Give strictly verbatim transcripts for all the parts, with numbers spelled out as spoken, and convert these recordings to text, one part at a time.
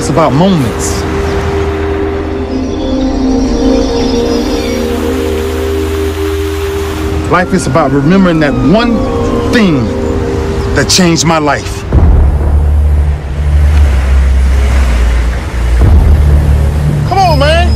It's about moments. Life is about remembering that one thing that changed my life. Come on, man.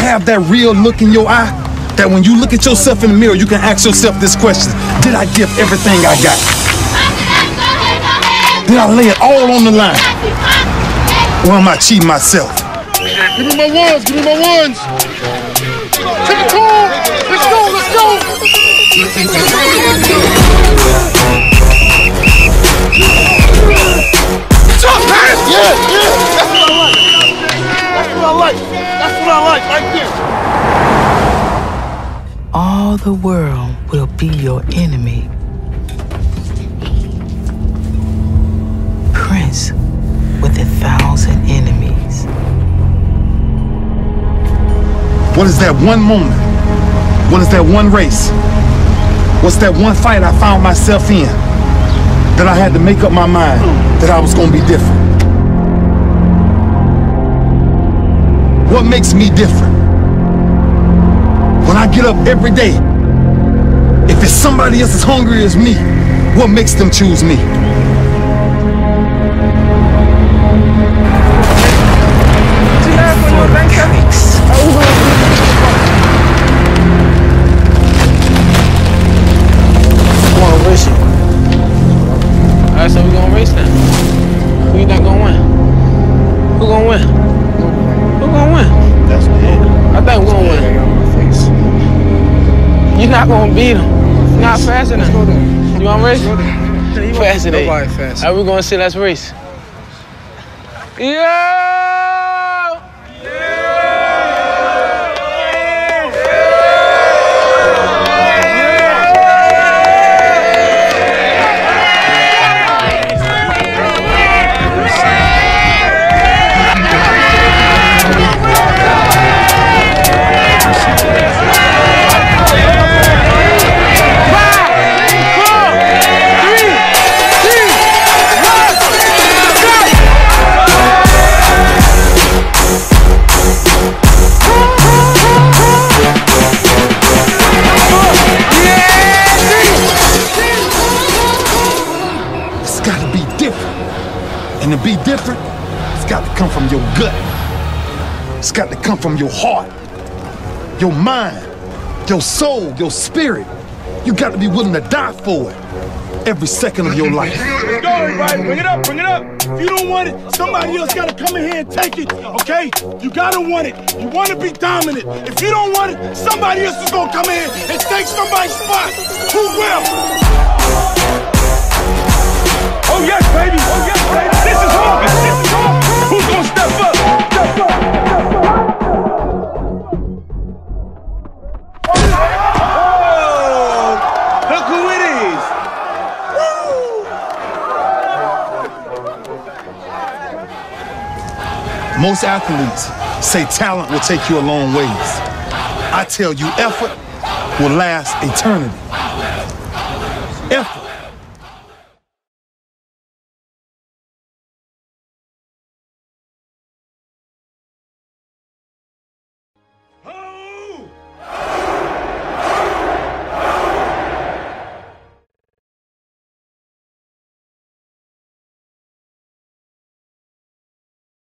Have that real look in your eye that when you look at yourself in the mirror, you can ask yourself this question: did I give everything I got? Did I lay it all on the line? Or am I cheating myself? Give me my ones, give me my ones. Take the call. Let's go, let's go. Top pass. Yeah, yeah. That's what I like. That's what I like. That's what I like. Like this. All the world will be your enemy. Prince with a thousand enemies. What is that one moment? What is that one race? What's that one fight I found myself in that I had to make up my mind that I was going to be different? What makes me different? When I get up every day, if it's somebody else as hungry as me, what makes them choose me? We're going to race it. Alright, so we're going to race now. Who you think going to win? Who going to win? I think we're gonna win. You're not gonna beat him. Not fast enough. You wanna race? Fast enough. Are we gonna say let's race? Yeah! Yeah! And to be different, it's got to come from your gut. It's got to come from your heart, your mind, your soul, your spirit. You got to be willing to die for it every second of your life. Go, right? Bring it up, bring it up. If you don't want it, somebody else got to come in here and take it, okay? You got to want it. You want to be dominant. If you don't want it, somebody else is going to come in and take somebody's spot. Who will? Oh yes, baby! Oh yes, baby! This is hard! This is hard! Who's gonna step up? Step up! Step up! Oh! Look who it is! Woo! Most athletes say talent will take you a long ways. I tell you, effort will last eternity.